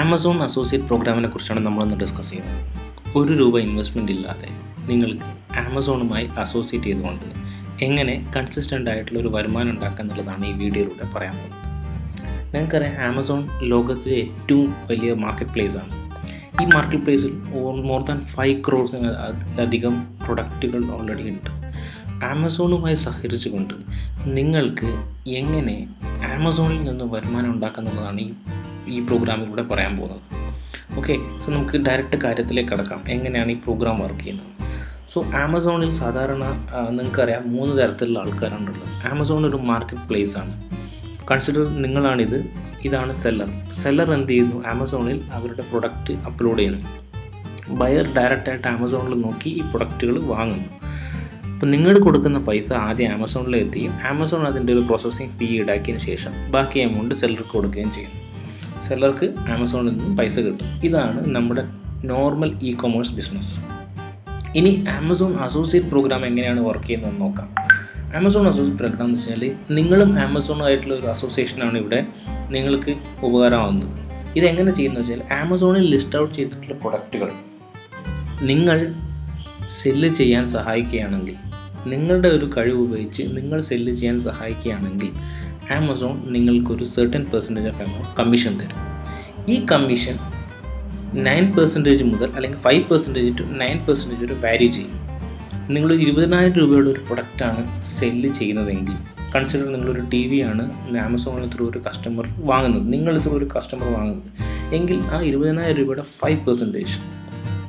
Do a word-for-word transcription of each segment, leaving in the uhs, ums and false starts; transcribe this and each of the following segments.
Amazon associate പ്രോഗ്രാമിനെ കുറിച്ചാണ് നമ്മളിന്ന് ഡിസ്കസ് ചെയ്യുന്നത്. ഒരു രൂപ ഇൻവെസ്റ്റ്മെൻ്റ് ഇല്ലാതെ നിങ്ങൾക്ക് ആമസോണുമായി അസോസിയേറ്റ് ചെയ്തുകൊണ്ട് എങ്ങനെ കൺസിസ്റ്റൻ്റ് ആയിട്ടുള്ള ഒരു വരുമാനം ഉണ്ടാക്കുക എന്നുള്ളതാണ് ഈ വീഡിയോയിലൂടെ പറയാൻ പോകുന്നത്. നിങ്ങൾക്കറിയാം, ആമസോൺ ലോകത്തിലെ ഏറ്റവും വലിയ മാർക്കറ്റ് പ്ലേസാണ്. ഈ മാർക്കറ്റ് പ്ലേസിൽ മോർ ദാൻ ഫൈവ് ക്രോർസിലധികം പ്രൊഡക്റ്റുകൾ ഓൾറെഡി ഉണ്ട്. ആമസോണുമായി സഹകരിച്ചുകൊണ്ട് നിങ്ങൾക്ക് എങ്ങനെ ആമസോണിൽ നിന്ന് വരുമാനം ഉണ്ടാക്കുക എന്നുള്ളതാണ് ഈ ഈ പ്രോഗ്രാമിലൂടെ പറയാൻ പോകുന്നത്. ഓക്കെ, സോ നമുക്ക് ഡയറക്റ്റ് കാര്യത്തിലേക്ക് കടക്കാം. എങ്ങനെയാണ് ഈ പ്രോഗ്രാം വർക്ക് ചെയ്യുന്നത്? സോ ആമസോണിൽ സാധാരണ നിങ്ങൾക്കറിയാം മൂന്ന് തരത്തിലുള്ള ആൾക്കാരാണുള്ളത്. ആമസോൺ ഒരു മാർക്കറ്റ് പ്ലേസ് ആണ്. കൺസിഡർ നിങ്ങളാണിത്. ഇതാണ് സെല്ലർ. സെല്ലർ എന്ത് ചെയ്യുന്നു? ആമസോണിൽ അവരുടെ പ്രൊഡക്റ്റ് അപ്ലോഡ് ചെയ്യുന്നു. ബയർ ഡയറക്റ്റായിട്ട് ആമസോണിൽ നോക്കി ഈ പ്രൊഡക്റ്റുകൾ വാങ്ങുന്നു. അപ്പോൾ നിങ്ങൾ കൊടുക്കുന്ന പൈസ ആദ്യം ആമസോണിലെത്തി ആമസോൺ അതിൻ്റെ ഒരു പ്രോസസ്സിംഗ് ഫീ ഈടാക്കിയതിന് ശേഷം ബാക്കി എമൗണ്ട് സെല്ലർക്ക് കൊടുക്കുകയും ചെയ്യും. സെല്ലർക്ക് ആമസോണിൽ നിന്ന് പൈസ കിട്ടും. ഇതാണ് നമ്മുടെ നോർമൽ ഇ കൊമേഴ്സ് ബിസിനസ്. ഇനി ആമസോൺ അസോസിയേറ്റ് പ്രോഗ്രാം എങ്ങനെയാണ് വർക്ക് ചെയ്യുന്നതെന്ന് നോക്കാം. ആമസോൺ അസോസിയേറ്റ് പ്രോഗ്രാം എന്ന് വെച്ചാൽ നിങ്ങളും ആമസോണുമായിട്ടുള്ള ഒരു അസോസിയേഷനാണ് ഇവിടെ നിങ്ങൾക്ക് ഉപകാരമാകുന്നത്. ഇതെങ്ങനെ ചെയ്യുന്നത് വെച്ചാൽ ആമസോണിൽ ലിസ്റ്റ് ഔട്ട് ചെയ്തിട്ടുള്ള പ്രൊഡക്റ്റുകൾ നിങ്ങൾ സെല്ല് ചെയ്യാൻ സഹായിക്കുകയാണെങ്കിൽ, നിങ്ങളുടെ ഒരു കഴിവ് ഉപയോഗിച്ച് നിങ്ങൾ സെല്ല് ചെയ്യാൻ സഹായിക്കുകയാണെങ്കിൽ ആമസോൺ നിങ്ങൾക്കൊരു certain percentage of amount commission തരും. ഈ കമ്മീഷൻ നയൻ പെർസെൻറ്റേജ് മുതൽ അല്ലെങ്കിൽ five percentage to nine percentage വരെ വാരി ചെയ്യും. നിങ്ങൾ ഇരുപതിനായിരം രൂപയുടെ ഒരു പ്രൊഡക്റ്റാണ് സെല്ല് ചെയ്യുന്നതെങ്കിൽ, കൺസിഡർ നിങ്ങളൊരു ടി വി ആണ് ആമസോണിൽ ത്രൂ ഒരു കസ്റ്റമർ വാങ്ങുന്നത്, നിങ്ങൾ ത്രൂ ഒരു കസ്റ്റമർ വാങ്ങുന്നത് എങ്കിൽ ആ ഇരുപതിനായിരം രൂപയുടെ ഫൈവ് പെർസെൻറ്റേജ്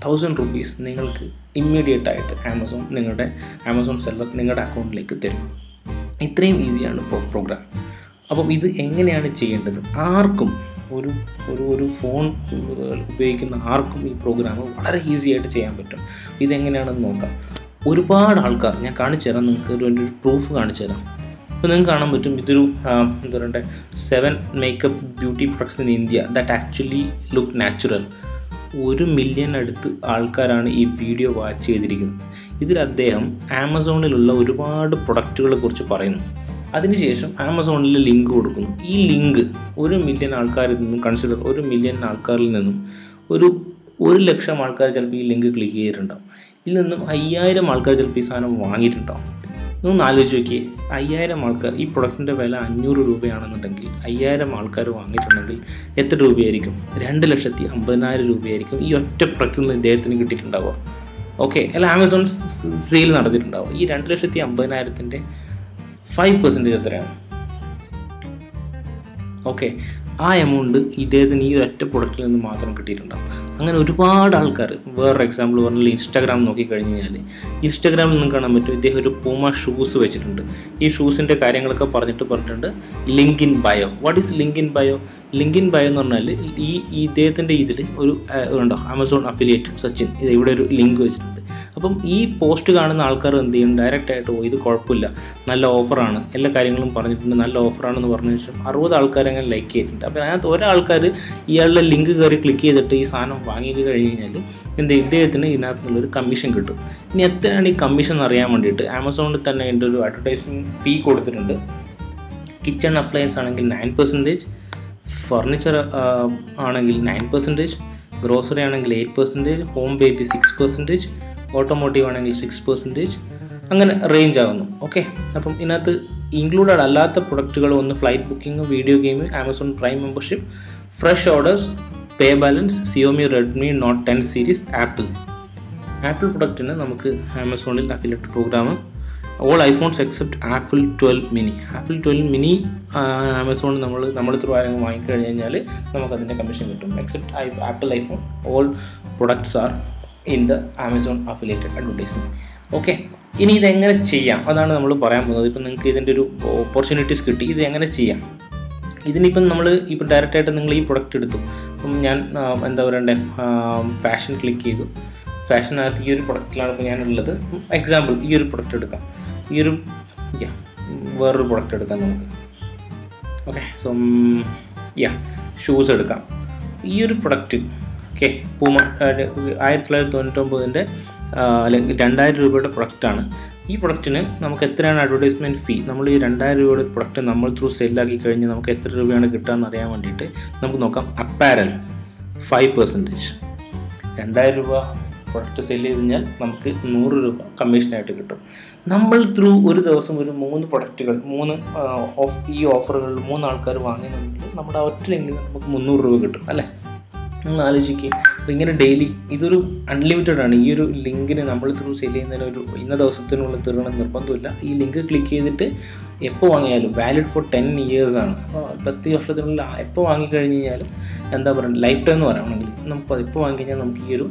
തൗസൻഡ് റുപ്പീസ് നിങ്ങൾക്ക് ഇമ്മീഡിയറ്റ് ആയിട്ട് ആമസോൺ നിങ്ങളുടെ ആമസോൺ സെല്ലർ നിങ്ങളുടെ അക്കൗണ്ടിലേക്ക് തരും. ഇത്രയും ഈസിയാണ് പ്രോഗ്രാം. അപ്പം ഇത് എങ്ങനെയാണ് ചെയ്യേണ്ടത്? ആർക്കും ഒരു ഒരു ഒരു ഫോൺ ഉപയോഗിക്കുന്ന ആർക്കും ഈ പ്രോഗ്രാം വളരെ ഈസി ആയിട്ട് ചെയ്യാൻ പറ്റും. ഇതെങ്ങനെയാണെന്ന് നോക്കാം. ഒരുപാട് ആൾക്കാർ, ഞാൻ കാണിച്ചു തരാം, നിങ്ങൾക്ക് ഒരു പ്രൂഫ് കാണിച്ചു തരാം. അപ്പോൾ നിങ്ങൾക്ക് കാണാൻ പറ്റും ഇതൊരു എന്താ പറയണ്ടേ, seven makeup beauty products in India that actually look natural. ഒരു മില്യൺ അടുത്ത് ആൾക്കാരാണ് ഈ വീഡിയോ വാച്ച് ചെയ്തിരിക്കുന്നത്. ഇതിൽ അദ്ദേഹം ആമസോണിലുള്ള ഒരുപാട് പ്രൊഡക്റ്റുകളെ കുറിച്ച് പറയുന്നു. അതിനുശേഷം ആമസോണിൽ ലിങ്ക് കൊടുക്കുന്നു. ഈ ലിങ്ക് ഒരു മില്യൺ ആൾക്കാരിൽ നിന്നും കൺസിഡർ ഒരു മില്യൺ ആൾക്കാരിൽ നിന്നും ഒരു ഒരു ലക്ഷം ആൾക്കാർ ചിലപ്പോൾ ഈ ലിങ്ക് ക്ലിക്ക് ചെയ്തിട്ടുണ്ടാവും. ഇതിൽ നിന്നും അയ്യായിരം ആൾക്കാർ ചിലപ്പോൾ ഈ സാധനം വാങ്ങിയിട്ടുണ്ടാവും. നിങ്ങൾ ആലോചിച്ച് നോക്കിയേ, അയ്യായിരം ആൾക്കാർ, ഈ പ്രൊഡക്റ്റിൻ്റെ വില അഞ്ഞൂറ് രൂപയാണെന്നുണ്ടെങ്കിൽ അയ്യായിരം ആൾക്കാർ വാങ്ങിയിട്ടുണ്ടെങ്കിൽ എത്ര രൂപയായിരിക്കും? രണ്ട് ലക്ഷത്തി അമ്പതിനായിരം രൂപയായിരിക്കും ഈ ഒറ്റ പ്രൊഡക്റ്റിൽ നിന്ന് ഇദ്ദേഹത്തിന് കിട്ടിയിട്ടുണ്ടാവുക. ഓക്കെ, അല്ല ആമസോൺ സെയിൽ നടത്തിയിട്ടുണ്ടാവുക. ഈ രണ്ട് ലക്ഷത്തി അമ്പതിനായിരത്തിൻ്റെ ഫൈവ് പെർസെൻറ്റേജ് എത്രയാണ്? ഓക്കെ, ആ എമൗണ്ട് ഇദ്ദേഹത്തിന് ഈ ഒറ്റ പ്രൊഡക്റ്റിൽ നിന്ന് മാത്രം കിട്ടിയിട്ടുണ്ടാവും. അങ്ങനെ ഒരുപാട് ആൾക്കാർ, വേറൊരു എക്സാമ്പിൾ പറഞ്ഞാൽ ഇൻസ്റ്റാഗ്രാം നോക്കിക്കഴിഞ്ഞ് കഴിഞ്ഞാൽ ഇൻസ്റ്റാഗ്രാമിൽ നിന്ന് കാണാൻ പറ്റും ഇദ്ദേഹം ഒരു പൂമ ഷൂസ് വെച്ചിട്ടുണ്ട്. ഈ ഷൂസിൻ്റെ കാര്യങ്ങളൊക്കെ പറഞ്ഞിട്ട് പറഞ്ഞിട്ടുണ്ട് link in bio. What is link in bio? Link in bio എന്ന് പറഞ്ഞാൽ ഈ ഇദ്ദേഹത്തിൻ്റെ ഇതിൽ ഒരു ഉണ്ടോ ആമസോൺ അഫിലിയേറ്റഡ് സച്ചിൻ ഇത് ഇവിടെ ഒരു ലിങ്ക് വെച്ചിട്ടുണ്ട്. അപ്പം ഈ പോസ്റ്റ് കാണുന്ന ആൾക്കാർ എന്ത് ചെയ്യും? ഡയറക്റ്റായിട്ട് പോയി ഇത് കുഴപ്പമില്ല, നല്ല ഓഫറാണ്, എല്ലാ കാര്യങ്ങളും പറഞ്ഞിട്ടുണ്ട്, നല്ല ഓഫറാണെന്ന് പറഞ്ഞ ശേഷം അറുപത് ആൾക്കാരങ്ങനെ ലൈക്ക് ചെയ്തിട്ടുണ്ട്. അപ്പോൾ അതിനകത്ത് ഒരാൾക്കാർ ഇയാളുടെ ലിങ്ക് കയറി ക്ലിക്ക് ചെയ്തിട്ട് ഈ സാധനം വാങ്ങി കഴിഞ്ഞ് കഴിഞ്ഞാൽ എന്ത് ഇദ്ദേഹത്തിന് ഇതിനകത്തുനിന്നുള്ളൊരു കമ്മീഷൻ കിട്ടും. ഇനി എത്രയാണ് ഈ കമ്മീഷൻ അറിയാൻ വേണ്ടിയിട്ട് ആമസോണിൽ തന്നെ അതിൻ്റെ ഒരു അഡ്വർടൈസ്മെൻറ്റ് ഫീ കൊടുത്തിട്ടുണ്ട്. കിച്ചൺ അപ്ലയൻസ് ആണെങ്കിൽ നയൻ പെർസെൻറ്റേജ്, ഫർണിച്ചർ ആണെങ്കിൽ നയൻ പെർസെൻറ്റേജ്, ഗ്രോസറി ആണെങ്കിൽ eight percentage, home baby six percentage, automotive ആണെങ്കിൽ സിക്സ് പെർസെൻറ്റേജ്, അങ്ങനെ റേഞ്ച് ആകുന്നു. ഓക്കെ, അപ്പം ഇതിനകത്ത് ഇൻക്ലൂഡഡ് അല്ലാത്ത പ്രൊഡക്റ്റുകൾ ഒന്ന് flight booking, video game, Amazon prime membership, fresh orders, pay balance, Xiaomi Redmi note ten series, Apple. Apple പ്രൊഡക്റ്റിന് നമുക്ക് ആമസോണിൽ affiliate program all iPhones except Apple twelve mini. Apple twelve mini ആമസോണിൽ നമ്മൾ നമ്മൾ ത്രൂ ആരെങ്കിലും വാങ്ങിക്കഴിഞ്ഞ് കഴിഞ്ഞാൽ നമുക്കതിൻ്റെ കമ്മീഷൻ കിട്ടും. Except I Apple iPhone all products are in the Amazon affiliated advertisement. Okay, ഇനി ഇതെങ്ങനെ ചെയ്യാം അതാണ് നമ്മൾ പറയാൻ പോകുന്നത്. ഇപ്പം നിങ്ങൾക്ക് ഇതിൻ്റെ ഒരു ഓപ്പർച്യൂണിറ്റീസ് കിട്ടി, ഇത് എങ്ങനെ ചെയ്യാം? ഇതിനിപ്പം നമ്മൾ ഇപ്പം ഡയറക്റ്റായിട്ട് നിങ്ങൾ ഈ പ്രൊഡക്റ്റ് എടുത്തു. അപ്പം ഞാൻ എന്താ പറയണ്ടേ, ഫാഷൻ ക്ലിക്ക് ചെയ്തു. ഫാഷനകത്ത് ഈ ഒരു പ്രൊഡക്റ്റിലാണ് ഇപ്പോൾ ഞാനുള്ളത്. എക്സാമ്പിൾ ഈ ഒരു പ്രൊഡക്റ്റ് എടുക്കാം, ഈ ഒരു യാ വേറൊരു പ്രൊഡക്റ്റ് എടുക്കാം നമുക്ക്. ഓക്കെ, സോ യാ ഷൂസ് എടുക്കാം. ഈ ഒരു പ്രൊഡക്റ്റ് ഓക്കെ പൂമ ആയിരത്തി തൊള്ളായിരത്തി തൊണ്ണൂറ്റൊമ്പതിൻ്റെ അല്ലെങ്കിൽ രണ്ടായിരം രൂപയുടെ പ്രൊഡക്റ്റാണ്. ഈ പ്രൊഡക്റ്റിന് നമുക്ക് എത്രയാണ് അഡ്വർടൈസ്മെൻറ്റ് ഫീ? നമ്മൾ ഈ രണ്ടായിരം രൂപയുടെ പ്രൊഡക്റ്റ് നമ്മൾ ത്രൂ സെല്ലാക്കി കഴിഞ്ഞ് നമുക്ക് എത്ര രൂപയാണ് കിട്ടുകയെന്ന് അറിയാൻ വേണ്ടിയിട്ട് നമുക്ക് നോക്കാം. അപ്പാരൽ ഫൈവ് പെർസെൻറ്റേജ് രണ്ടായിരം രൂപ പ്രൊഡക്റ്റ് സെല് ചെയ്ത് കഴിഞ്ഞാൽ നമുക്ക് നൂറ് രൂപ കമ്മീഷനായിട്ട് കിട്ടും. നമ്മൾ ത്രൂ ഒരു ദിവസം ഒരു മൂന്ന് പ്രൊഡക്റ്റുകൾ മൂന്ന് ഓഫ് ഈ ഓഫറുകളിൽ മൂന്ന് ആൾക്കാർ വാങ്ങിയെന്നുണ്ടെങ്കിൽ നമ്മുടെ ഒറ്റയിലെങ്കിലും നമുക്ക് മുന്നൂറ് രൂപ കിട്ടും അല്ലേ. നിങ്ങൾ ആലോചിക്കുക, അപ്പോൾ ഇങ്ങനെ ഡെയിലി ഇതൊരു അൺലിമിറ്റഡ് ആണ്. ഈ ഒരു ലിങ്കിന് നമ്മൾ ത്രൂ സെല് ചെയ്യുന്നതിന് ഒരു ഇന്ന ദിവസത്തിനുള്ള തീർക്കണം നിർബന്ധമില്ല. ഈ ലിങ്ക് ക്ലിക്ക് ചെയ്തിട്ട് എപ്പോൾ വാങ്ങിയാലും വാലിഡ് ഫോർ ടെൻ ഇയേഴ്സ് ആണ്. അപ്പോൾ പത്ത് വർഷത്തിനുള്ളിൽ എപ്പോൾ വാങ്ങിക്കഴിഞ്ഞ് കഴിഞ്ഞാലും എന്താ പറയുക, ലൈഫ് ടൈം എന്ന് പറയുകയാണെങ്കിൽ നമുക്ക് എപ്പോൾ വാങ്ങിക്കഴിഞ്ഞാൽ നമുക്ക് ഈ ഒരു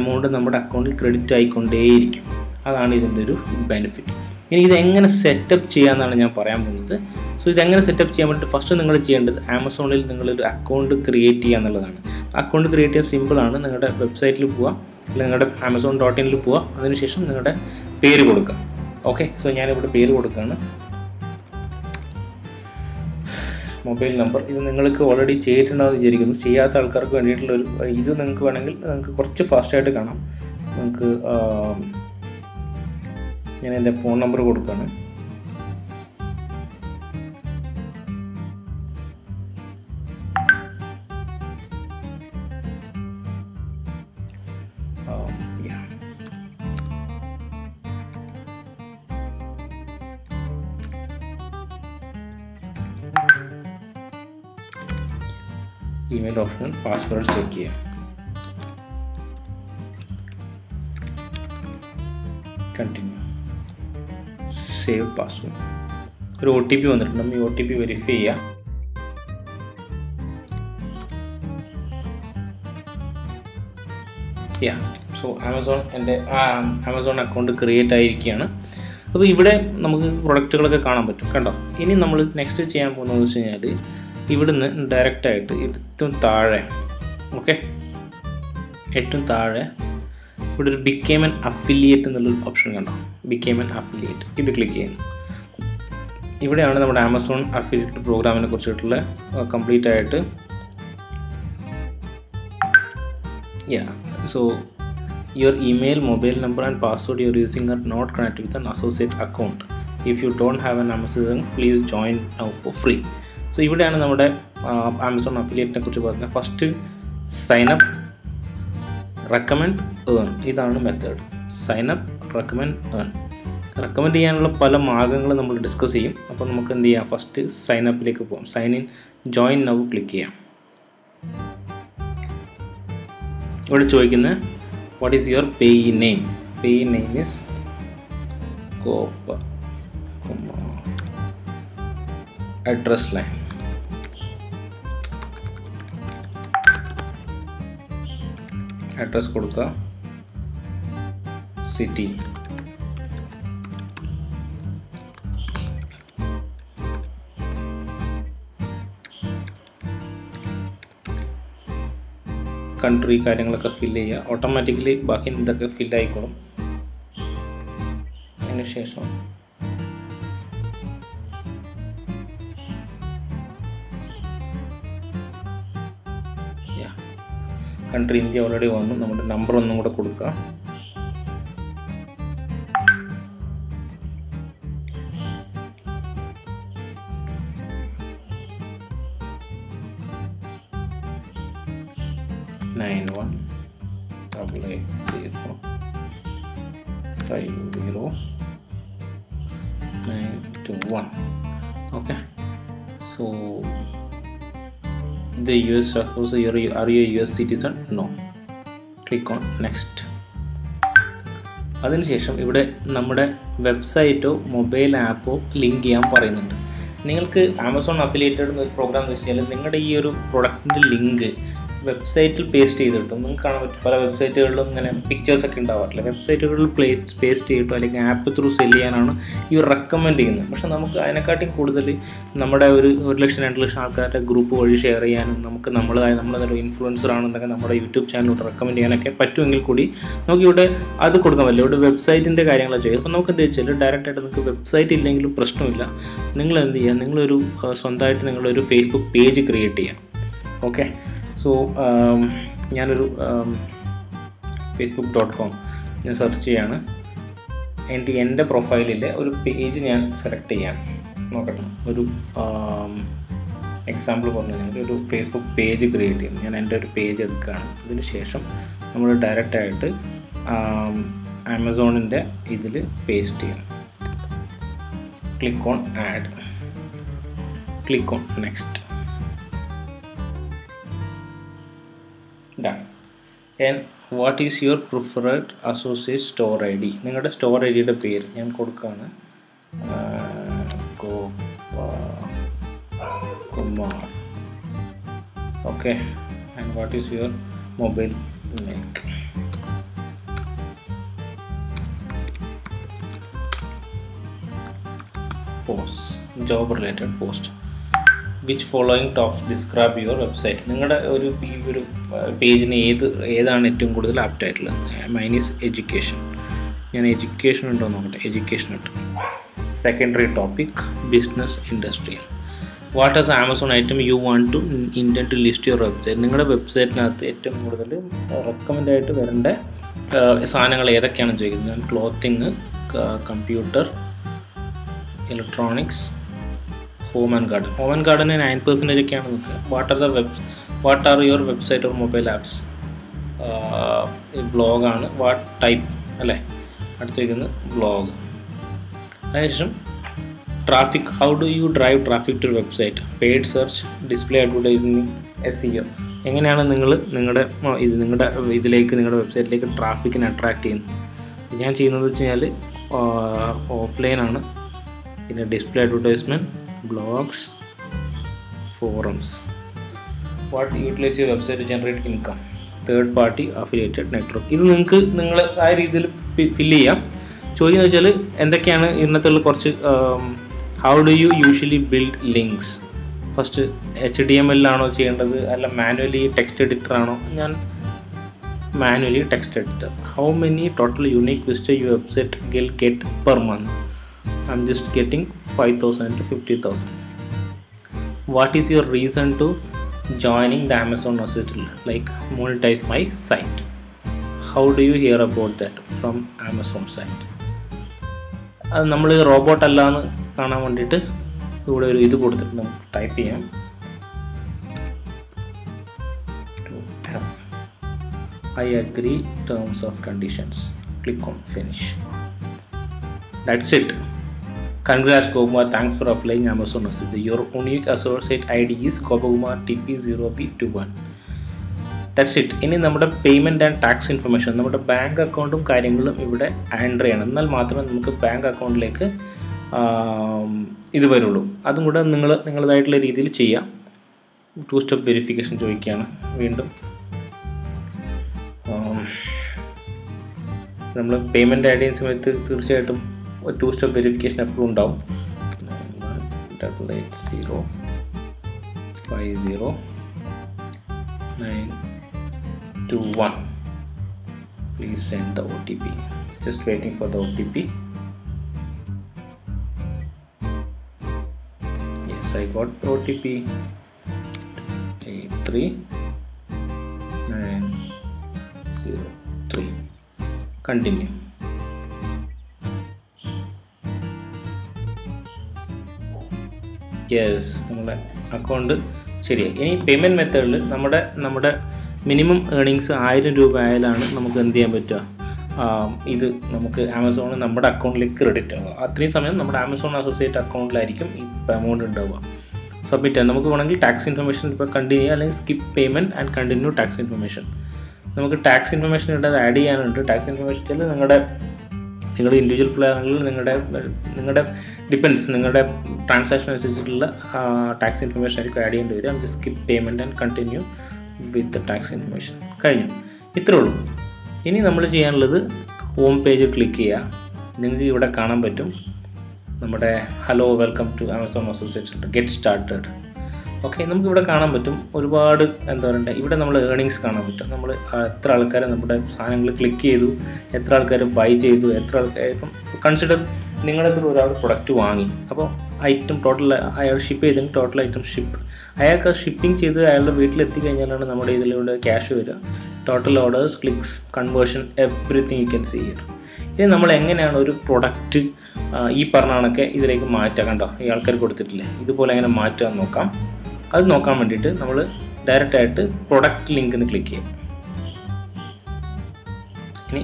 എമൗണ്ട് നമ്മുടെ അക്കൗണ്ടിൽ ക്രെഡിറ്റ് ആയിക്കൊണ്ടേയിരിക്കും. അതാണ് ഇതിൻ്റെ ഒരു ബെനിഫിറ്റ്. ഇനി ഇതെങ്ങനെ സെറ്റപ്പ് ചെയ്യാമെന്നാണ് ഞാൻ പറയാൻ പോകുന്നത്. സോ ഇതെങ്ങനെ സെറ്റപ്പ് ചെയ്യാൻ വേണ്ടിയിട്ട് ഫസ്റ്റ് നിങ്ങൾ ചെയ്യേണ്ടത് ആമസോണിൽ നിങ്ങളൊരു അക്കൗണ്ട് ക്രിയേറ്റ് ചെയ്യുക എന്നുള്ളതാണ്. അക്കൗണ്ട് ക്രിയേറ്റ് ചെയ്യാൻ സിമ്പിളാണ്. നിങ്ങളുടെ വെബ്സൈറ്റിൽ പോവുക, അല്ലെങ്കിൽ നിങ്ങളുടെ ആമസോൺ ഡോട്ട് ഇനിൽ പോവുക, അതിനുശേഷം നിങ്ങളുടെ പേര് കൊടുക്കുക. ഓക്കെ, സോ ഞാനിവിടെ പേര് കൊടുക്കുകയാണ്, മൊബൈൽ നമ്പർ. ഇത് നിങ്ങൾക്ക് ഓൾറെഡി ചെയ്തിട്ടുണ്ടാകുമെന്ന് വിചാരിക്കുന്നു. ചെയ്യാത്ത ആൾക്കാർക്ക് വേണ്ടിയിട്ടുള്ളൊരു ഇത് നിങ്ങൾക്ക് വേണമെങ്കിൽ നിങ്ങൾക്ക് കുറച്ച് ഫാസ്റ്റായിട്ട് കാണാം. നിങ്ങൾക്ക് ഞാൻ എൻ്റെ ഫോൺ നമ്പർ കൊടുക്കുകയാണ്. ഇമെയിൽ ഓപ്ഷനിൽ പാസ്വേഡ് ചെക്ക് ചെയ്യാം. Continue, save password. ഒരു ഒ ടി പി വന്നിട്ടുണ്ട്, നമ്മൾ ഈ ഒ ടി പി വെരിഫൈ ചെയ്യാം. യാ സോ ആമസോൺ എൻ്റെ ആമസോൺ അക്കൗണ്ട് ക്രിയേറ്റ് ആയിരിക്കുകയാണ്. അപ്പോൾ ഇവിടെ നമുക്ക് പ്രൊഡക്റ്റുകളൊക്കെ കാണാൻ പറ്റും കണ്ടോ. ഇനി നമ്മൾ നെക്സ്റ്റ് ചെയ്യാൻ പോകുന്നതെന്ന് വെച്ച് കഴിഞ്ഞാൽ ഇവിടുന്ന് ഡയറക്റ്റായിട്ട് ഏറ്റവും താഴെ, ഓക്കെ, ഏറ്റവും താഴെ ഇവിടെ ഒരു ബിക്കേം ആൻ അഫിലിയേറ്റ് എന്നുള്ളൊരു ഓപ്ഷൻ കണ്ടോ, ബിക്കേം ആൻ അഫിലിയേറ്റ്. ഇത് ക്ലിക്ക് ചെയ്യുന്നു. ഇവിടെയാണ് നമ്മുടെ ആമസോൺ അഫിലിയേറ്റ് പ്രോഗ്രാമിനെ കുറിച്ചിട്ടുള്ള കംപ്ലീറ്റ് ആയിട്ട്. Yeah so your email, mobile number and password your using are not connect with an associate account. If you don't have an Amazon please join now for free. So ഇവിടെയാണ് നമ്മുടെ Amazon അഫിലിയേറ്റിനെ കുറിച്ച് പറഞ്ഞത്. First sign up, recommend, earn. ഇതാണ് method. Sign up, recommend, earn. Recommend ചെയ്യാനുള്ള പല മാർഗ്ഗങ്ങൾ നമ്മൾ ഡിസ്കസ് ചെയ്യും. അപ്പോൾ നമുക്ക് എന്ത് ചെയ്യാം, ഫസ്റ്റ് സൈനപ്പിലേക്ക് പോകാം. Sign in, join now click ചെയ്യാം. ഇവിടെ ചോദിക്കുന്നത് what is your pay name. Pay name is കോപ്പ അഡ്രസ് ലൈൻ. അഡ്രസ് കൊടുക്കുക, സിറ്റി, കൺട്രി കാര്യങ്ങളൊക്കെ ഫില്ല് ചെയ്യുക. ഓട്ടോമാറ്റിക്കലി ബാക്കി ഇതൊക്കെ ഫില്ല് ആയിക്കോളും. അതിനുശേഷം കൺട്രി ഇന്ത്യ ഓൾറെഡി വന്നു. നമ്മുടെ നമ്പർ ഒന്നും കൂടെ കൊടുക്കുക. Nine one double eight zero five zero nine two one. Okay, so the U S also, are you a U S citizen? No. Click on next. അതിനുശേഷം ഇവിടെ നമ്മുടെ വെബ്സൈറ്റോ മൊബൈൽ ആപ്പോ link ചെയ്യാൻ പറയുന്നുണ്ട്. നിങ്ങൾക്ക് ആമസോൺ അഫിലിയേറ്റഡ് എന്നൊരു പ്രോഗ്രാം എന്ന് വെച്ച് കഴിഞ്ഞാൽ നിങ്ങളുടെ ഈ ഒരു പ്രൊഡക്റ്റിൻ്റെ ലിങ്ക് വെബ്സൈറ്റിൽ പേസ്റ്റ് ചെയ്തിട്ടും നിങ്ങൾക്ക് കാണാൻ പറ്റും. പല വെബ്സൈറ്റുകളിലും ഇങ്ങനെ പിക്ചേഴ്സൊക്കെ ഉണ്ടാവാറില്ല. വെബ്സൈറ്റുകളിൽ പ്ലേസ് പേസ്റ്റ് ചെയ്തിട്ടോ അല്ലെങ്കിൽ ആപ്പ് ത്രൂ സെല് ചെയ്യാനാണ് ഇവർ റെക്കമെൻഡ് ചെയ്യുന്നത്. പക്ഷേ നമുക്ക് അതിനെക്കാട്ടി കൂടുതൽ നമ്മുടെ ഒരു ഒരു ലക്ഷം രണ്ട് ലക്ഷം ആൾക്കാരുടെ ഗ്രൂപ്പ് വഴി ഷെയർ ചെയ്യാനും നമുക്ക് നമ്മളായ നമ്മളൊരു ഇൻഫ്ലുവൻസർ ആണെന്നുണ്ടെങ്കിൽ നമ്മുടെ യൂട്യൂബ് ചാനലിലൂടെ റെക്കമെൻഡ് ചെയ്യാനൊക്കെ പറ്റുമെങ്കിൽ കൂടി നമുക്കിവിടെ അത് കൊടുക്കാൻ പറ്റില്ല. ഇവിടെ വെബ്സൈറ്റിൻ്റെ കാര്യങ്ങളാണ് ചെയ്യുക. അപ്പോൾ നമുക്ക് എന്താ വെച്ചാൽ ഡയറക്റ്റായിട്ട് നിങ്ങൾക്ക് വെബ്സൈറ്റ് ഇല്ലെങ്കിലും പ്രശ്നമില്ല. നിങ്ങൾ എന്ത് ചെയ്യുക, നിങ്ങളൊരു സ്വന്തമായിട്ട് നിങ്ങളൊരു ഫേസ്ബുക്ക് പേജ് ക്രിയേറ്റ് ചെയ്യാം. ഓക്കെ, സോ ഞാനൊരു ഫേസ്ബുക്ക് ഡോട്ട് കോം ഞാൻ സെർച്ച് ചെയ്യാണ്. എൻ്റെ എൻ്റെ പ്രൊഫൈലിലെ ഒരു പേജ് ഞാൻ സെലക്ട് ചെയ്യാൻ നോക്കട്ടെ. ഒരു എക്സാമ്പിൾ പറഞ്ഞു കഴിഞ്ഞാൽ ഒരു ഫേസ്ബുക്ക് പേജ് ക്രിയേറ്റ് ചെയ്യുന്നു. ഞാൻ എൻ്റെ ഒരു പേജ് എടുക്കുകയാണ്. അതിന് ശേഷം നമ്മൾ ഡയറക്റ്റായിട്ട് ആമസോണിൻ്റെ ഇതിൽ പേസ്റ്റ് ചെയ്യണം. Click on add, click on next. And what is your preferred associate store id? നിങ്ങളുടെ സ്റ്റോർ ഐ ഡിയുടെ പേര് ഞാൻ കൊടുക്കുകയാണ്, Gopakumar. Okay. And what is your mobile name? Post, job related post. Which following tops describe your website? നിങ്ങളുടെ ഒരു ഒരു പേജിന് ഏത് ഏതാണ് ഏറ്റവും കൂടുതൽ ആപ്റ്റ് ആയിട്ടുള്ളത്? Minus education. ഞാൻ എഡ്യൂക്കേഷൻ ഉണ്ടോ നോക്കട്ടെ. എഡ്യൂക്കേഷൻ ഇട്ടു. Secondary topic business, industrial. What as Amazon item you want to intend to list your website? നിങ്ങളുടെ വെബ്സൈറ്റിനകത്ത് ഏറ്റവും കൂടുതൽ റെക്കമെൻഡായിട്ട് വരേണ്ട സാധനങ്ങൾ ഏതൊക്കെയാണെന്ന് ചോദിക്കുന്നത്. ഞാൻ clothing, computer, electronics, home and garden. Home and ഗാർഡന് നയൻ പെർസെൻറ്റേജ് ഒക്കെയാണ് നിൽക്കുക. What are the web what are your website or mobile apps? ബ്ലോഗാണ്. വാട്ട് ടൈപ്പ് അല്ലേ അടുത്തേക്കുന്നത്, ബ്ലോഗ്. അതിനുശേഷം traffic. How do you drive traffic to website? Paid search, display advertising, S E O. എങ്ങനെയാണ് നിങ്ങൾ നിങ്ങളുടെ ഇത് നിങ്ങളുടെ ഇതിലേക്ക് നിങ്ങളുടെ വെബ്സൈറ്റിലേക്ക് ട്രാഫിക്കിനെ അട്രാക്റ്റ് ചെയ്യുന്നത്? ഞാൻ ചെയ്യുന്നത് വെച്ച് കഴിഞ്ഞാൽ ഓഫ്ലൈനാണ്. പിന്നെ display advertisement, blogs, forums. What utilize your website to generate income? Third party, affiliated, network. ഇത് നിങ്ങൾക്ക് നിങ്ങൾ ആ രീതിയിൽ ഫില്ല് ചെയ്യാം. ചോദിക്കുന്നത് വെച്ചാൽ എന്തൊക്കെയാണ് ഇന്നത്തെ കുറച്ച് how do you usually build links? First H D M എല്ലാണോ ചെയ്യേണ്ടത്, അല്ല മാനുവലി ടെക്സ്റ്റ് എഡിറ്റർ ആണോ? ഞാൻ manually text editor. How many total unique visitor your website will get per month? I'm just getting five thousand to fifty thousand. What is your reason to joining the Amazon Association? Like monetize my site. How do you hear about that from Amazon site? നമ്മൾ robot അല്ലാന്ന് കാണാൻ വേണ്ടിയിട്ട് ഇവിടെ ഒരു ഇത് കൊടുത്തിട്ട് നമുക്ക് type ചെയ്യാം. I agree terms of conditions. Click on finish. That's it. Congrats Gopakumar, thanks for applying Amazon Associate. Your unique associate I D is Gopakumar T P zero B two one. That's it. ഇനി നമ്മുടെ payment and tax information, നമ്മുടെ bank അക്കൗണ്ടും കാര്യങ്ങളും ഇവിടെ enter ചെയ്യണം. എന്നാൽ മാത്രമേ നമുക്ക് ബാങ്ക് അക്കൗണ്ടിലേക്ക് ഇത് വരുള്ളൂ. അതും കൂടെ നിങ്ങൾ നിങ്ങളതായിട്ടുള്ള രീതിയിൽ ചെയ്യാം. ടു സ്റ്റെപ്പ് വെരിഫിക്കേഷൻ ചോദിക്കുകയാണ് വീണ്ടും. നമ്മൾ പേയ്മെൻറ്റ് ഐ ഡിയ സമയത്ത് തീർച്ചയായിട്ടും ഒരു ടു സ്റ്റെപ്പ് വെരിഫിക്കേഷൻ എപ്പോഴും ഉണ്ടാവും. Nine one double eight zero five zero nine two one. Please send the O T P. Just waiting for the O T P. Yes, I got O T P. Eight three nine zero three. Continue. Yes, നമ്മുടെ account ശരിയായി. ഇനി payment മെത്തേഡിൽ നമ്മുടെ നമ്മുടെ minimum earnings ആയിരം രൂപ ആയാലാണ് നമുക്ക് എന്ത് ചെയ്യാൻ പറ്റുക, ഇത് നമുക്ക് ആമസോണിൽ നമ്മുടെ അക്കൗണ്ടിലേക്ക് ക്രെഡിറ്റ് ആവുക. അത്രയും സമയം നമ്മുടെ ആമസോൺ അസോസിയേറ്റ് അക്കൗണ്ടിലായിരിക്കും ഈ എമൗണ്ട് ഉണ്ടാവുക. സബ്മിറ്റ് ആണ്. നമുക്ക് വേണമെങ്കിൽ ടാക്സ് ഇൻഫർമേഷൻ ഇപ്പോൾ കണ്ടിന്യൂ, അല്ലെങ്കിൽ skip payment and continue tax information. നമുക്ക് ടാക്സ് ഇൻഫർമേഷൻ ഇട്ടത് ആഡ് ചെയ്യാനുണ്ട്. ടാക്സ് ഇൻഫർമേഷൻ നിങ്ങളുടെ നിങ്ങളുടെ ഇൻഡിവിജ്വൽ പ്ലാനുകളിൽ നിങ്ങളുടെ നിങ്ങളുടെ ഡിപ്പെൻഡ്സ് നിങ്ങളുടെ ട്രാൻസാക്ഷൻ അനുസരിച്ചിട്ടുള്ള ടാക്സ് ഇൻഫർമേഷൻ ആയിരിക്കും ആഡ് ചെയ്യേണ്ടി വരും. നമുക്ക് skip payment and continue with tax information. കഴിഞ്ഞു. ഇത്രേ ഉള്ളൂ. ഇനി നമ്മൾ ചെയ്യാനുള്ളത് ഹോം പേജ് ക്ലിക്ക് ചെയ്യുക. നിങ്ങൾക്ക് ഇവിടെ കാണാൻ പറ്റും നമ്മുടെ hello, welcome to Amazon associate, get started. Okay, നമുക്കിവിടെ കാണാൻ പറ്റും ഒരുപാട് എന്താ പറയണ്ടേ, ഇവിടെ നമ്മൾ ഏർണിങ്സ് കാണാൻ പറ്റും. നമ്മൾ എത്ര ആൾക്കാർ നമ്മുടെ സാധനങ്ങൾ ക്ലിക്ക് ചെയ്തു, എത്ര ആൾക്കാർ ബൈ ചെയ്തു, എത്ര ആൾക്കാർ ഇപ്പം കൺസിഡർ നിങ്ങളുടെ ത്രൂ ഒരാൾ പ്രൊഡക്റ്റ് വാങ്ങി, അപ്പോൾ ഐറ്റം ടോട്ടൽ അയാൾ ഷിപ്പ് ചെയ്തെങ്കിൽ ടോട്ടൽ ഐറ്റം ഷിപ്പ്. അയാൾക്ക് ഷിപ്പിംഗ് ചെയ്ത് അയാളുടെ വീട്ടിലെത്തി കഴിഞ്ഞാലാണ് നമ്മുടെ ഇതിലൂടെ ക്യാഷ് വരിക. Total orders, clicks, conversion, everything you can see here. ഇനി നമ്മൾ എങ്ങനെയാണ് ഒരു പ്രൊഡക്റ്റ് ഈ പറഞ്ഞാണൊക്കെ ഇതിലേക്ക് മാറ്റുക? കണ്ടോ, ഈ ആൾക്കാർ കൊടുത്തിട്ടില്ലേ, ഇതുപോലെ എങ്ങനെ മാറ്റാൻ നോക്കാം. അത് നോക്കാൻ വേണ്ടിയിട്ട് നമ്മൾ ഡയറക്റ്റ് ആയിട്ട് പ്രൊഡക്റ്റ് ലിങ്കിന് ക്ലിക്ക് ചെയ്യും. ഇനി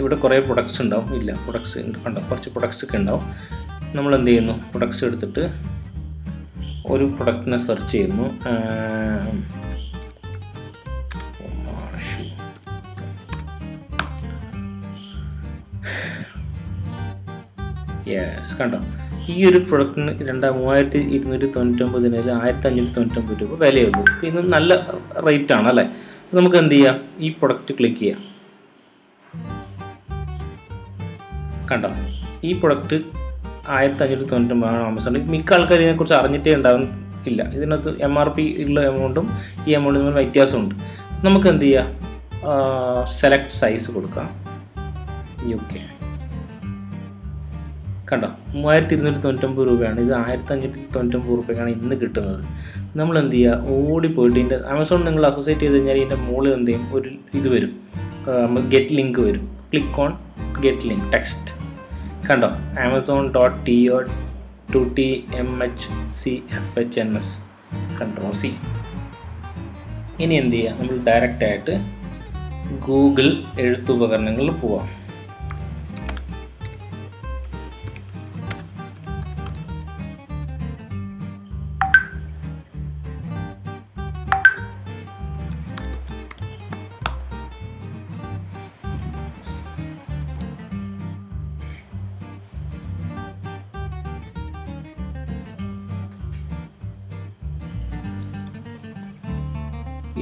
ഇവിടെ കുറേ പ്രൊഡക്ട്സ് ഉണ്ടാവും, ഇല്ല പ്രൊഡക്ട്സ് കണ്ടോ, കുറച്ച് പ്രൊഡക്ട്സ് ഒക്കെ ഉണ്ടാവും. നമ്മൾ എന്ത് ചെയ്യുന്നു, പ്രൊഡക്ട്സ് എടുത്തിട്ട് ഒരു പ്രൊഡക്റ്റിനെ സെർച്ച് ചെയ്യുന്നു. യെസ് കണ്ടോ, ഈ ഒരു പ്രൊഡക്റ്റിന് രണ്ടാ മൂവായിരത്തി ഇരുന്നൂറ്റി തൊണ്ണൂറ്റൊമ്പതിന് ആയിരത്തി അഞ്ഞൂറ്റി തൊണ്ണൂറ്റൊമ്പത് രൂപ വിലയുള്ളൂ. ഇത് നല്ല റേറ്റാണ് അല്ലേ. നമുക്ക് എന്ത് ചെയ്യാം, ഈ പ്രൊഡക്റ്റ് ക്ലിക്ക് ചെയ്യാം. കണ്ടോ, ഈ പ്രൊഡക്റ്റ് ആയിരത്തി അഞ്ഞൂറ്റി തൊണ്ണൂറ്റൊമ്പതാണ് ആമസോണിൽ. മിക്ക ആൾക്കാർ ഇതിനെക്കുറിച്ച് അറിഞ്ഞിട്ടേ ഉണ്ടാകും ഇല്ല. ഇതിനകത്ത് എം ആർ പി ഉള്ള എമൗണ്ടും ഈ എമൗണ്ടും തമ്മിൽ വ്യത്യാസമുണ്ട്. നമുക്ക് എന്ത് ചെയ്യാം, സെലക്ട് സൈസ് കൊടുക്കാം. യു കെ കണ്ടോ, മൂവായിരത്തി ഇരുന്നൂറ്റി തൊണ്ണൂറ്റൊമ്പത് രൂപയാണ് ഇത്, ആയിരത്തി അഞ്ഞൂറ്റി തൊണ്ണൂറ്റൊമ്പത് രൂപയ്ക്കാണ് ഇന്ന് കിട്ടുന്നത്. നമ്മൾ എന്ത് ചെയ്യുക, ഓടിപ്പോയിട്ട് ഇതിൻ്റെ ആമസോൺ നിങ്ങൾ അസോസിയേറ്റ് ചെയ്ത് കഴിഞ്ഞാൽ ഇതിൻ്റെ മുകളിൽ എന്ത് ചെയ്യും, ഒരു ഇത് വരും, ഗെറ്റ് ലിങ്ക് വരും. Click on get link text. കണ്ടോ, Amazon dot T O two T M H C F H N S control C. ഇനി എന്ത് ചെയ്യുക, നമ്മൾ ഡയറക്റ്റായിട്ട് ഗൂഗിൾ എഴുത്തുപകരണങ്ങളിൽ പോവാം.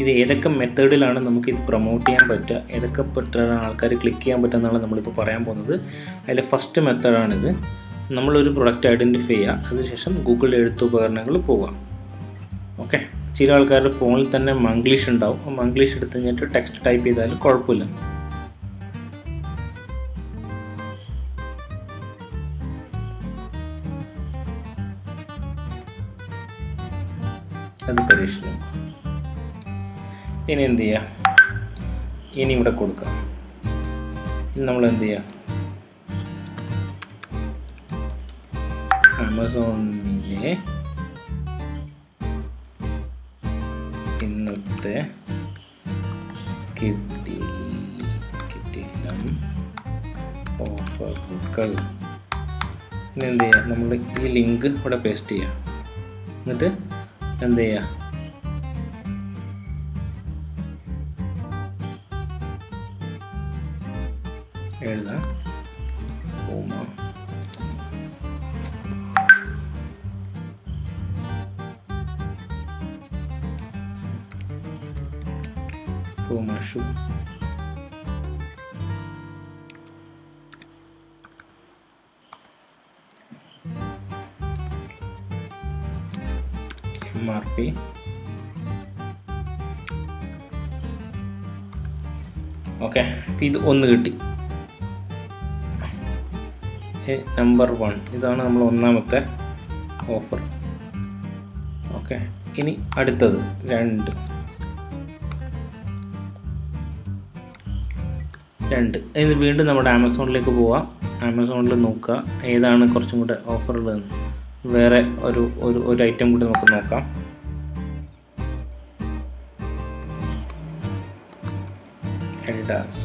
ഇത് ഏതൊക്കെ മെത്തേഡിലാണ് നമുക്ക് ഇത് പ്രൊമോട്ട് ചെയ്യാൻ പറ്റുക, ഏതൊക്കെ പെട്ടെന്ന് ആൾക്കാർ ക്ലിക്ക് ചെയ്യാൻ പറ്റുക എന്നാണ് നമ്മളിപ്പോൾ പറയാൻ പോകുന്നത്. അതിലെ ഫസ്റ്റ് മെത്തേഡാണിത്. നമ്മളൊരു പ്രൊഡക്റ്റ് ഐഡൻറ്റിഫൈ ചെയ്യുക, അതിനുശേഷം ഗൂഗിൾ എഴുത്തുപകരണങ്ങൾ പോവുക. ഓക്കെ, ചില ആൾക്കാരുടെ ഫോണിൽ തന്നെ മംഗ്ലീഷ് ഉണ്ടാവും. മംഗ്ലീഷ് എടുത്ത് കഴിഞ്ഞിട്ട് ടെക്സ്റ്റ് ടൈപ്പ് ചെയ്താലും കുഴപ്പമില്ല. അത് പരീക്ഷിക്കും. ഇനി എന്ത് ചെയ്യാം, ഇനി ഇവിടെ കൊടുക്കാം. ഇനി നമ്മൾ എന്ത് ചെയ്യാം, ആമസോണിലെ ഇന്നത്തെ കിട്ടി കിട്ടിയില്ല ഓഫറുകൾ. ഇനി എന്ത് ചെയ്യാം, നമ്മൾ ഈ ലിങ്ക് ഇവിടെ പേസ്റ്റ് ചെയ്യാം. എന്നിട്ട് എന്ത് ചെയ്യാം, എഴുതാം ഹോമ. ഹോമ shoe M R P okay. ഇത് ഒന്ന് കിട്ടി. നമ്പർ വൺ, ഇതാണ് നമ്മൾ ഒന്നാമത്തെ ഓഫർ. ഓക്കെ, ഇനി അടുത്തത് രണ്ട് രണ്ട് ഇത് വീണ്ടും നമ്മുടെ ആമസോണിലേക്ക് പോവാം. ആമസോണിൽ നോക്കുക ഏതാണ് കുറച്ചും കൂടെ ഓഫറുള്ളതെന്ന്. വേറെ ഒരു ഒരു ഒരു ഐറ്റം കൂടി നമുക്ക് നോക്കാം. എൽഡാസ്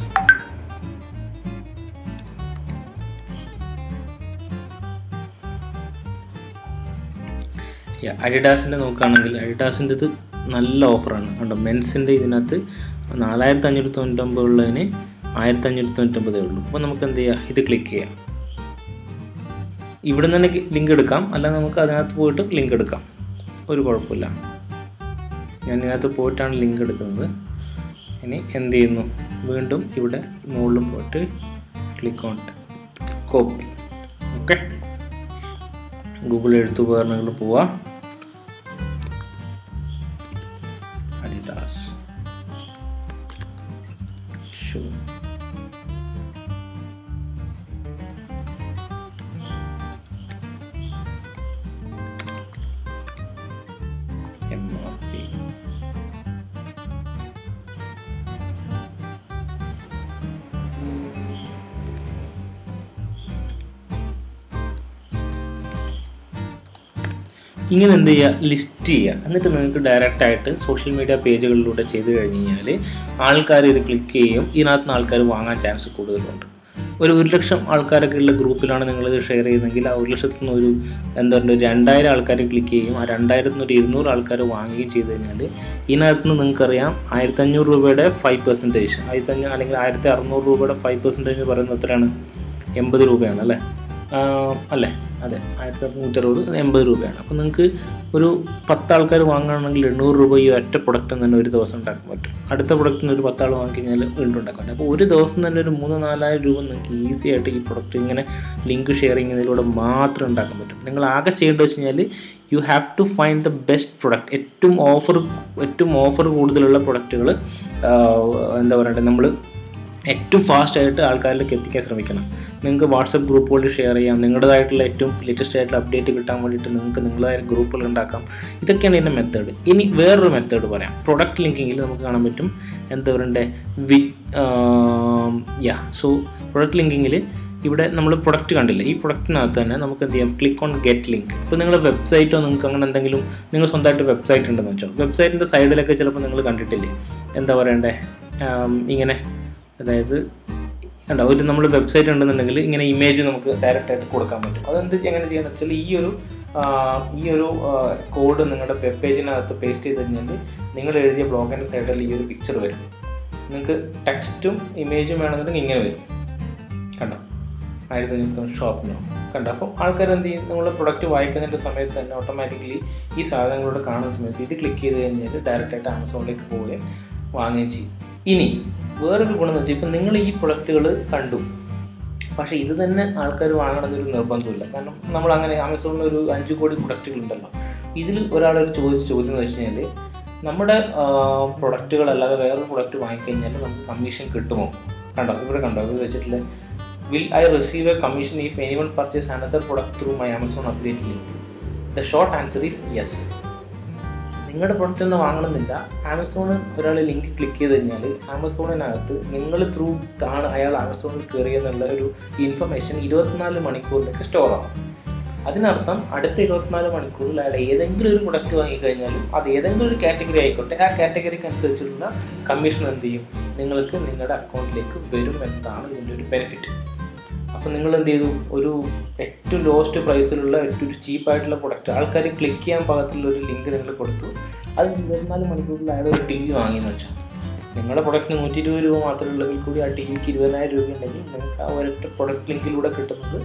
അഡിഡാസിൻ്റെ നോക്കുകയാണെങ്കിൽ അഡിഡാസിൻ്റെ ഇത് നല്ല ഓഫറാണ് കണ്ടോ. മെൻസിൻ്റെ ഇതിനകത്ത് നാലായിരത്തി അഞ്ഞൂറ്റി തൊണ്ണൂറ്റൊമ്പത് ഉള്ളതിന് ആയിരത്തി അഞ്ഞൂറ്റി തൊണ്ണൂറ്റൊമ്പതേ ഉള്ളൂ. അപ്പോൾ നമുക്ക് എന്ത് ചെയ്യാം, ഇത് ക്ലിക്ക് ചെയ്യാം. ഇവിടെ നിന്ന് തന്നെ ലിങ്ക് എടുക്കാം, അല്ലാതെ നമുക്ക് അതിനകത്ത് പോയിട്ട് ലിങ്ക് എടുക്കാം, ഒരു കുഴപ്പമില്ല. ഞാൻ ഇതിനകത്ത് പോയിട്ടാണ് ലിങ്ക് എടുക്കുന്നത്. ഇനി എന്ത് ചെയ്യുന്നു, വീണ്ടും ഇവിടെ മുകളിൽ പോയിട്ട് click on copy. Okay, Google എഴുത്തുപകരണങ്ങൾ പോവാ. Adidas shoe M R P ഇങ്ങനെ എന്ത് ചെയ്യുക, ലിസ്റ്റ് ചെയ്യുക. എന്നിട്ട് നിങ്ങൾക്ക് ഡയറക്റ്റ് ആയിട്ട് സോഷ്യൽ മീഡിയ പേജുകളിലൂടെ ചെയ്ത് കഴിഞ്ഞ് കഴിഞ്ഞാൽ ആൾക്കാർ ഇത് ക്ലിക്ക് ചെയ്യും, ഇതിനകത്തുനിന്ന് ആൾക്കാർ വാങ്ങാൻ ചാൻസ് കൂടുതലുണ്ട്. ഒരു ഒരു ലക്ഷം ആൾക്കാരൊക്കെ ഉള്ള ഗ്രൂപ്പിലാണ് നിങ്ങളിത് ഷെയർ ചെയ്യുന്നതെങ്കിൽ ആ ഒരു ലക്ഷത്തിൽ നിന്ന് ഒരു എന്താ പറയുക രണ്ടായിരം ആൾക്കാർ ക്ലിക്ക് ചെയ്യും, ആ രണ്ടായിരത്തിൽ നിന്ന് ഒരു ഇരുന്നൂറ് ആൾക്കാർ വാങ്ങുകയും ചെയ്ത് കഴിഞ്ഞാൽ ഇതിനകത്ത് നിന്ന് നിങ്ങൾക്കറിയാം ആയിരത്തഞ്ഞൂറ് രൂപയുടെ ഫൈവ് പെർസെൻറ്റേജ് ആയിരത്തഞ്ഞ അല്ലെങ്കിൽ ആയിരത്തി അറുന്നൂറ് രൂപയുടെ ഫൈവ് പെർസെൻറ്റേജ് പറയുന്നത് എത്രയാണ്, എൺപത് രൂപയാണ് അല്ലേ, അല്ലേ, അതെ, ആയിരത്തി അറുന്നൂറ്റി അറുപത് എൺപത് രൂപയാണ്. അപ്പോൾ നിങ്ങൾക്ക് ഒരു പത്ത് ആൾക്കാർ വാങ്ങുകയാണെങ്കിൽ എണ്ണൂറ് രൂപ ഈ ഒറ്റ പ്രൊഡക്റ്റ് തന്നെ ഒരു ദിവസം ഉണ്ടാക്കാൻ പറ്റും. അടുത്ത പ്രൊഡക്റ്റിന് ഒരു പത്താൾ വാങ്ങിക്കഴിഞ്ഞാൽ വീണ്ടും ഉണ്ടാക്കാൻ പറ്റും. അപ്പോൾ ഒരു ദിവസം തന്നെ ഒരു മൂന്ന് നാലായിരം രൂപ നിങ്ങൾക്ക് ഈസി ആയിട്ട് ഈ പ്രൊഡക്റ്റ് ഇങ്ങനെ ലിങ്ക് ഷെയറിങ്ങിലൂടെ മാത്രം ഉണ്ടാക്കാൻ പറ്റും. നിങ്ങൾ ആകെ ചെയ്യേണ്ടത് വെച്ച് കഴിഞ്ഞാൽ you have to find the best product, ഏറ്റവും ഓഫർ ഏറ്റവും ഓഫർ കൂടുതലുള്ള പ്രൊഡക്റ്റുകൾ എന്താ പറയണ്ടത്, നമ്മൾ ഏറ്റവും ഫാസ്റ്റായിട്ട് ആൾക്കാരിലേക്ക് എത്തിക്കാൻ ശ്രമിക്കണം. നിങ്ങൾക്ക് വാട്സപ്പ് ഗ്രൂപ്പുകളിൽ ഷെയർ ചെയ്യാം, നിങ്ങളുടേതായിട്ടുള്ള ഏറ്റവും ലേറ്റസ്റ്റ് ആയിട്ടുള്ള അപ്ഡേറ്റ് കിട്ടാൻ വേണ്ടിയിട്ട് നിങ്ങൾക്ക് നിങ്ങളുടേതായ ഗ്രൂപ്പുകൾ ഉണ്ടാക്കാം. ഇതൊക്കെയാണ് ഇതിൻ്റെ മെത്തേഡ്. ഇനി വേറൊരു മെത്തേഡ് പറയാം, പ്രൊഡക്റ്റ് ലിങ്കിങ്ങിൽ നമുക്ക് കാണാൻ പറ്റും എന്താ പറയണ്ടേ വി യാ സോ പ്രൊഡക്റ്റ് ലിങ്കിങ്ങിൽ ഇവിടെ നമ്മൾ പ്രൊഡക്റ്റ് കണ്ടില്ല, ഈ പ്രൊഡക്റ്റിനകത്ത് തന്നെ നമുക്ക് എന്ത് ചെയ്യാം, ക്ലിക്ക് ഓൺ ഗെറ്റ് ലിങ്ക്. ഇപ്പോൾ നിങ്ങളുടെ വെബ്സൈറ്റോ നിങ്ങൾക്ക് അങ്ങനെ എന്തെങ്കിലും നിങ്ങൾ സ്വന്തമായിട്ട് വെബ്സൈറ്റ് ഉണ്ടെന്ന് വെച്ചോ, വെബ്സൈറ്റിൻ്റെ സൈഡിലൊക്കെ ചിലപ്പോൾ നിങ്ങൾ കണ്ടിട്ടില്ലേ എന്താ പറയണ്ടേ ഇങ്ങനെ, അതായത് എന്താ ഒരു നമ്മൾ വെബ്സൈറ്റ് ഉണ്ടെന്നുണ്ടെങ്കിൽ ഇങ്ങനെ ഇമേജ് നമുക്ക് ഡയറക്റ്റായിട്ട് കൊടുക്കാൻ പറ്റും. അതെന്ത് എങ്ങനെ ചെയ്യാന്ന് വെച്ചാൽ ഈ ഒരു ഈ ഒരു കോഡ് നിങ്ങളുടെ വെബ് പേജിനകത്ത് പേസ്റ്റ് ചെയ്ത് കഴിഞ്ഞാൽ നിങ്ങൾ എഴുതിയ ബ്ലോഗിൻ്റെ സൈഡിൽ ഈ ഒരു പിക്ചർ വരും. നിങ്ങൾക്ക് ടെക്സ്റ്റും ഇമേജും വേണമെന്നുണ്ടെങ്കിൽ ഇങ്ങനെ വരും, കണ്ടോ, ആയിരത്തി അഞ്ഞൂറ്റി ഷോപ്പിനോ കണ്ടോ. അപ്പം ആൾക്കാർ എന്ത് ചെയ്യും, നിങ്ങളുടെ പ്രൊഡക്റ്റ് വായിക്കുന്നതിൻ്റെ സമയത്ത് തന്നെ ഓട്ടോമാറ്റിക്കലി ഈ സാധനങ്ങളോട് കാണുന്ന സമയത്ത് ഇത് ക്ലിക്ക് ചെയ്ത് കഴിഞ്ഞാൽ ഡയറക്റ്റായിട്ട് ആമസോണിലേക്ക് പോവുകയും വാങ്ങുകയും ചെയ്യും. ഇനി വേറൊരു ഗുണം എന്ന് വെച്ചാൽ ഇപ്പം നിങ്ങൾ ഈ പ്രൊഡക്റ്റുകൾ കണ്ടു, പക്ഷേ ഇത് തന്നെ ആൾക്കാർ വാങ്ങണമെന്നൊരു നിർബന്ധമില്ല. കാരണം നമ്മൾ അങ്ങനെ ആമസോണിൽ ഒരു അഞ്ച് കോടി പ്രൊഡക്റ്റുകളുണ്ടല്ലോ, ഇതിൽ ഒരാളൊരു ചോദിച്ച ചോദ്യം എന്ന് വെച്ച് കഴിഞ്ഞാൽ നമ്മുടെ പ്രൊഡക്റ്റുകളല്ലാതെ വേറൊരു പ്രൊഡക്റ്റ് വാങ്ങിക്കഴിഞ്ഞാൽ നമുക്ക് കമ്മീഷൻ കിട്ടുമോ, കണ്ടോ ഇവിടെ കണ്ടോ ഇത് വെച്ചിട്ടില്ലേ, will I receive a commission if anyone purchase another product through my Amazon affiliate link? The short answer is yes. നിങ്ങളുടെ പ്രൊഡക്റ്റ് ഒന്നും വാങ്ങണമെന്നില്ല, ആമസോണിൽ ഒരാൾ ലിങ്ക് ക്ലിക്ക് ചെയ്ത് കഴിഞ്ഞാൽ ആമസോണിനകത്ത് നിങ്ങൾ ത്രൂ ആണ് അയാൾ ആമസോണിൽ കയറിയെന്നുള്ള ഒരു ഇൻഫർമേഷൻ ഇരുപത്തിനാല് മണിക്കൂറിലേക്ക് സ്റ്റോർ ആവും. അതിനർത്ഥം അടുത്ത ഇരുപത്തിനാല് മണിക്കൂറിൽ അയാൾ ഏതെങ്കിലും ഒരു പ്രൊഡക്റ്റ് വാങ്ങിക്കഴിഞ്ഞാലും അത് ഏതെങ്കിലും ഒരു കാറ്റഗറി ആയിക്കോട്ടെ, ആ കാറ്റഗറിക്ക് അനുസരിച്ചുള്ള കമ്മീഷൻ എന്ത് ചെയ്യും, നിങ്ങൾക്ക് നിങ്ങളുടെ അക്കൗണ്ടിലേക്ക് വരും എന്നതാണ് ഇതിൻ്റെ ഒരു ബെനിഫിറ്റ്. അപ്പോൾ നിങ്ങൾ എന്ത് ചെയ്തു, ഒരു ഏറ്റവും ലോസ്റ്റ് പ്രൈസിലുള്ള ഏറ്റവും ചീപ്പായിട്ടുള്ള പ്രൊഡക്റ്റ് ആൾക്കാർ ക്ലിക്ക് ചെയ്യാൻ പാകത്തിലുള്ളൊരു ലിങ്ക് നിങ്ങൾ കൊടുത്തു, അത് ഇരുപത്തിനാല് മണിക്കൂറിൽ അയാൾ ഒരു ടി വി വാങ്ങിയെന്ന് വെച്ചാൽ നിങ്ങളുടെ പ്രൊഡക്റ്റിന് നൂറ്റി ഇരുപത് രൂപ മാത്രമേ ഉള്ളെങ്കിൽ കൂടി ആ ടി വിക്ക് ഇരുപതിനായിരം രൂപ ഉണ്ടെങ്കിൽ നിങ്ങൾക്ക് ആ ഒരൊറ്റ പ്രൊഡക്റ്റ് ലിങ്കിലൂടെ കിട്ടുന്നത്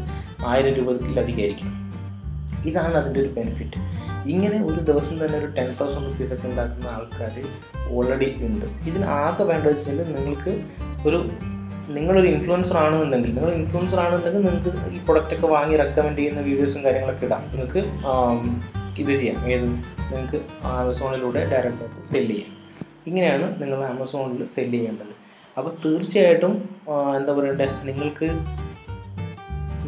ആയിരം രൂപയിലധികമായിരിക്കും. ഇതാണ് അതിൻ്റെ ഒരു ബെനിഫിറ്റ്. ഇങ്ങനെ ഒരു ദിവസം തന്നെ ഒരു ടെൻ തൗസൻഡ് റുപ്പീസൊക്കെ ഉണ്ടാക്കുന്ന ആൾക്കാർ ഓൾറെഡി ഉണ്ട്. ഇതിനാകെ വേണ്ടത് വെച്ച് കഴിഞ്ഞാൽ നിങ്ങൾക്ക് ഒരു നിങ്ങളൊരു ഇൻഫ്ലുവൻസർ ആണെന്നുണ്ടെങ്കിൽ നിങ്ങൾ ഇൻഫ്ലുവൻസർ ആണെന്നുണ്ടെങ്കിൽ നിങ്ങൾക്ക് ഈ പ്രൊഡക്റ്റൊക്കെ വാങ്ങി റെക്കമെൻഡ് ചെയ്യുന്ന വീഡിയോസും കാര്യങ്ങളൊക്കെ ഇടാം. നിങ്ങൾക്ക് ഇത് ചെയ്യാം, ഏത് നിങ്ങൾക്ക് ആമസോണിലൂടെ ഡയറക്റ്റായിട്ട് സെല് ചെയ്യാം. ഇങ്ങനെയാണ് നിങ്ങൾ ആമസോണിൽ സെല് ചെയ്യേണ്ടത്. അപ്പോൾ തീർച്ചയായിട്ടും എന്താ പറയണ്ടേ, നിങ്ങൾക്ക്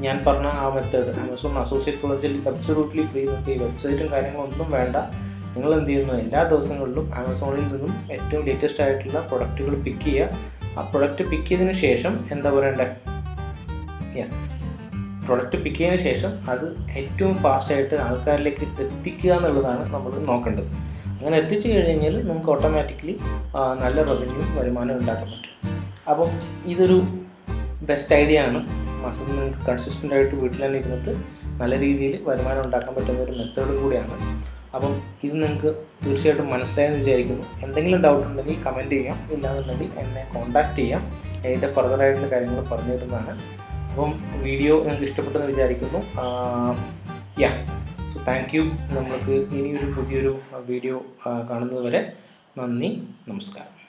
ഞാൻ പറഞ്ഞ ആ മെത്തേഡ് ആമസോൺ അസോസിയേറ്റ് പ്രൊഡക്റ്റിൽ അബ്സല്യൂട്ട്ലി ഫ്രീ. നിങ്ങൾക്ക് ഈ വെബ്സൈറ്റും കാര്യങ്ങളൊന്നും വേണ്ട. നിങ്ങൾ എന്ത് ചെയ്യുന്നു, എല്ലാ ദിവസങ്ങളിലും ആമസോണിൽ നിന്നും ഏറ്റവും ലേറ്റസ്റ്റ് ആയിട്ടുള്ള പ്രൊഡക്റ്റുകൾ പിക്ക് ചെയ്യുക. ആ പ്രൊഡക്റ്റ് പിക്ക് ചെയ്തതിന് ശേഷം എന്താ പറയണ്ടേ, പ്രൊഡക്റ്റ് പിക്ക് ചെയ്തതിന് ശേഷം അത് ഏറ്റവും ഫാസ്റ്റായിട്ട് ആൾക്കാരിലേക്ക് എത്തിക്കുക എന്നുള്ളതാണ് നമ്മൾ നോക്കേണ്ടത്. അങ്ങനെ എത്തിച്ചു കഴിഞ്ഞാൽ നിങ്ങൾക്ക് ഓട്ടോമാറ്റിക്കലി നല്ല റവന്യൂ വരുമാനം ഉണ്ടാക്കാൻ പറ്റും. അപ്പം ഇതൊരു ബെസ്റ്റ് ഐഡിയ ആണ്. മാസം നിങ്ങൾക്ക് കൺസിസ്റ്റൻ്റ് ആയിട്ട് വീട്ടിൽ തന്നെ ഇരുന്നിട്ട് നല്ല രീതിയിൽ വരുമാനം ഉണ്ടാക്കാൻ പറ്റുന്ന ഒരു മെത്തേഡ് കൂടിയാണ്. അപ്പം ഇത് നിങ്ങൾക്ക് തീർച്ചയായിട്ടും മനസ്സിലായെന്ന് വിചാരിക്കുന്നു. എന്തെങ്കിലും ഡൗട്ട് ഉണ്ടെങ്കിൽ കമൻറ്റ് ചെയ്യാം, ഇല്ലാന്നുണ്ടെങ്കിൽ എന്നെ കോൺടാക്റ്റ് ചെയ്യാം. അതിൻ്റെ ഫർദറായിട്ടുള്ള കാര്യങ്ങൾ പറഞ്ഞു തരുന്നതാണ്. അപ്പം വീഡിയോ നിങ്ങൾക്ക് ഇഷ്ടപ്പെട്ടെന്ന് വിചാരിക്കുന്നു. Yeah so thank you. നമുക്ക് ഇനിയൊരു പുതിയൊരു വീഡിയോ കാണുന്നത് വരെ നന്ദി, നമസ്കാരം.